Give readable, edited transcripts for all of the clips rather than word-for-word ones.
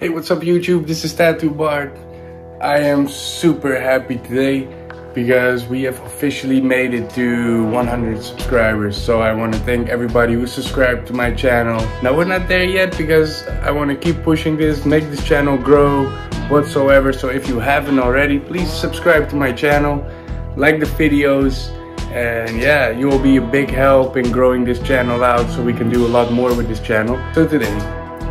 Hey, what's up YouTube? This is Tattoo Bart. I am super happy today because we have officially made it to 100 subscribers. So I want to thank everybody who subscribed to my channel. Now we're not there yet because I want to keep pushing this, make this channel grow whatsoever. So if you haven't already, please subscribe to my channel, like the videos, and yeah, you will be a big help in growing this channel out so we can do a lot more with this channel. So today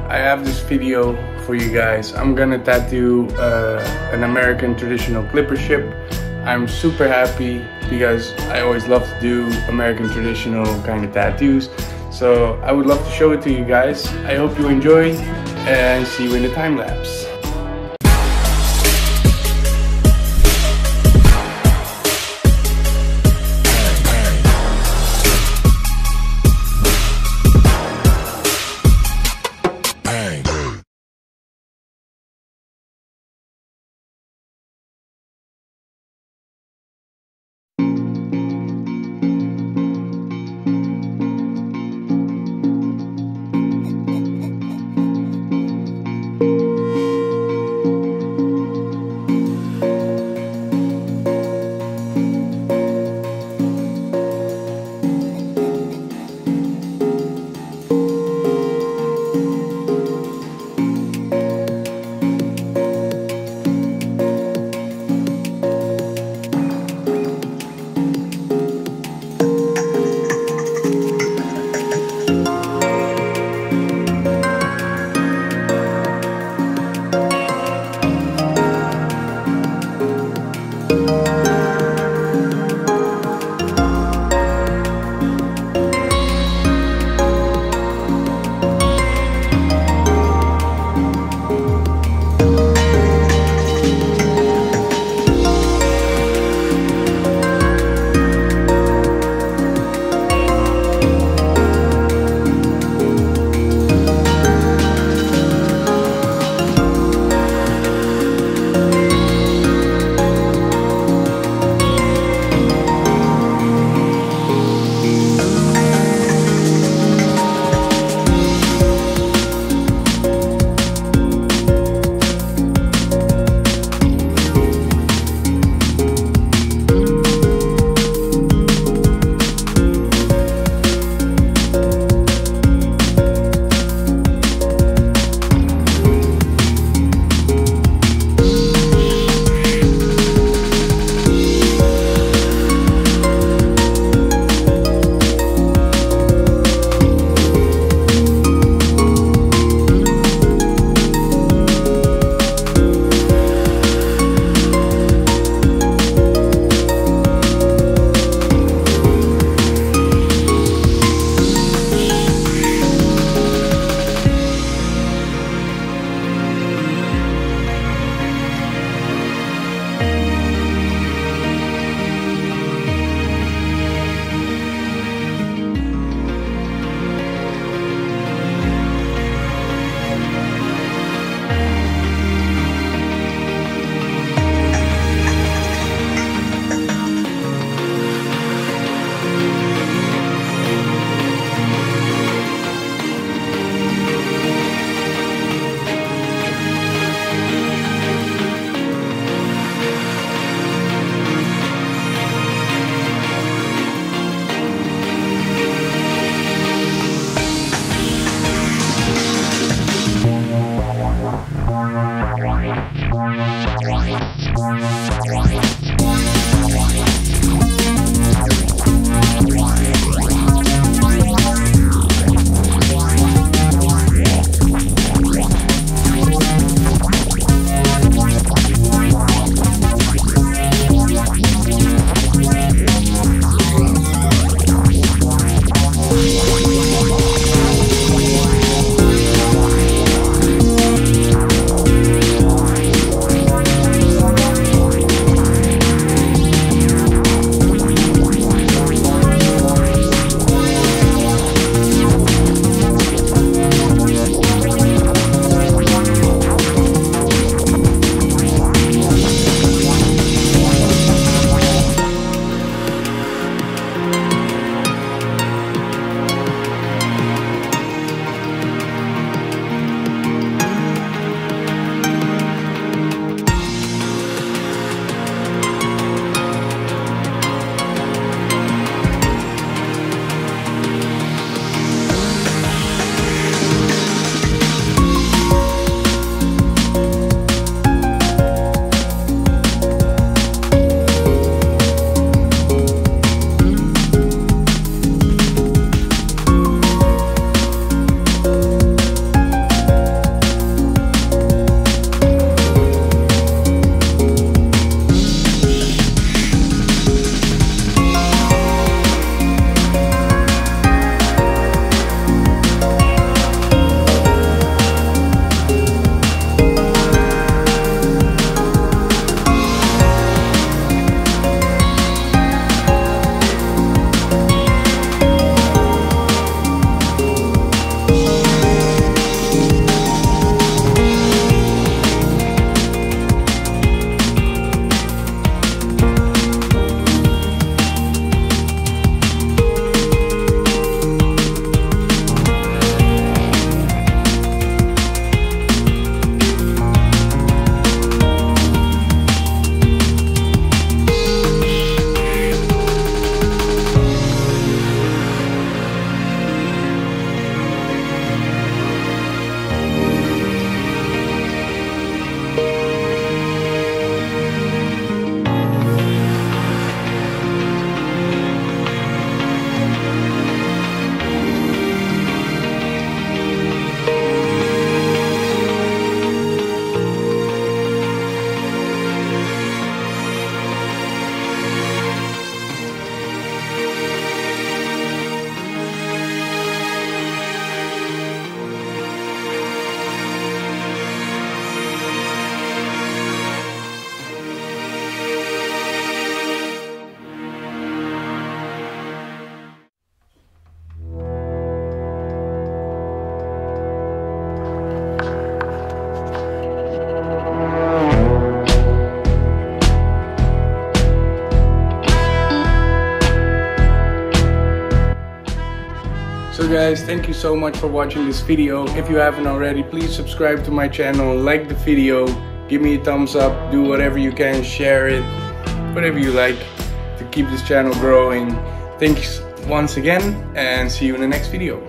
I have this video for you guys. I'm gonna tattoo an American traditional clippership. I'm super happy because I always love to do American traditional kind of tattoos. So I would love to show it to you guys. I hope you enjoy and see you in the time lapse. guys, thank you so much for watching this video. If you haven't already, please subscribe to my channel, like the video, give me a thumbs up, do whatever you can, share it, whatever you like to keep this channel growing. Thanks once again and see you in the next video.